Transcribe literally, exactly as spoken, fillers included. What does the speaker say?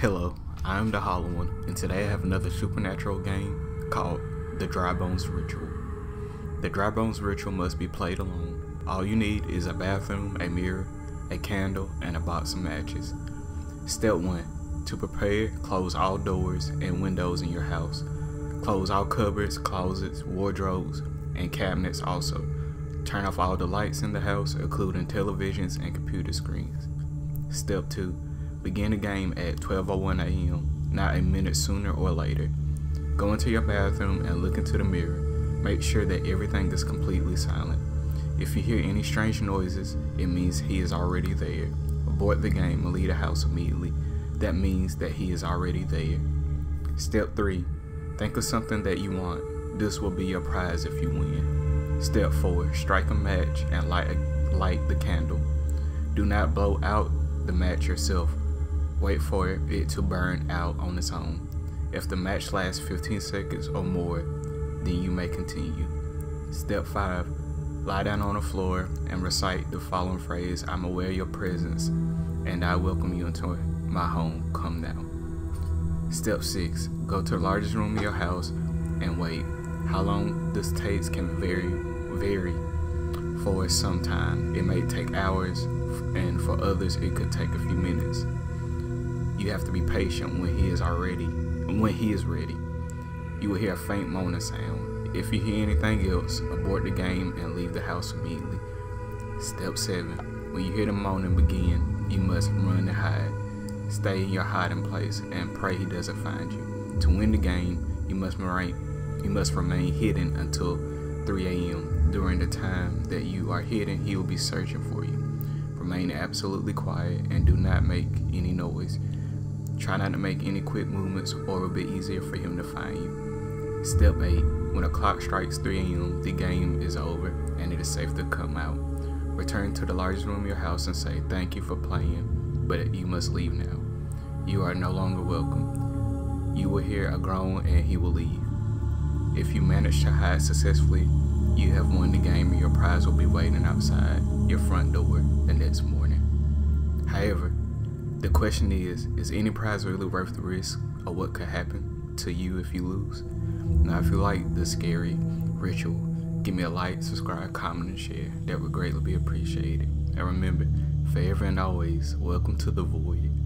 Hello, I'm The Hollow One, and today I have another supernatural game called The Dry Bones Ritual. The Dry Bones Ritual must be played alone. All you need is a bathroom, a mirror, a candle, and a box of matches. Step one. To prepare, close all doors and windows in your house. Close all cupboards, closets, wardrobes, and cabinets also. Turn off all the lights in the house, including televisions and computer screens. Step two. Begin the game at twelve oh one a m, not a minute sooner or later. Go into your bathroom and look into the mirror. Make sure that everything is completely silent. If you hear any strange noises, it means he is already there. Abort the game and leave the house immediately. That means that he is already there. Step three. Think of something that you want. This will be your prize if you win. Step four. Strike a match and light, a, light the candle. Do not blow out the match yourself. Wait for it to burn out on its own. If the match lasts fifteen seconds or more, then you may continue. Step five. Lie down on the floor and recite the following phrase: I'm aware of your presence and I welcome you into my home, come now. Step six. Go to the largest room in your house and wait. How long this takes can vary, vary for some time. It may take hours, and for others it could take a few minutes. You have to be patient when he is already, when he is ready. You will hear a faint moaning sound. If you hear anything else, abort the game and leave the house immediately. Step seven. When you hear the moaning begin, you must run and hide. Stay in your hiding place and pray he doesn't find you. To win the game, you must remain, you must remain hidden until three a m During the time that you are hidden, he will be searching for you. Remain absolutely quiet and do not make any noise. Try not to make any quick movements, or it will be easier for him to find you. Step eight. When the clock strikes three a m, the game is over and it is safe to come out. Return to the largest room of your house and say, thank you for playing, but you must leave now. You are no longer welcome. You will hear a groan and he will leave. If you manage to hide successfully, you have won the game and your prize will be waiting outside your front door the next morning. However, the question is, is any prize really worth the risk of what could happen to you if you lose? Now, if you like this scary ritual, give me a like, subscribe, comment, and share. That would greatly be appreciated. And remember, forever and always, welcome to the void.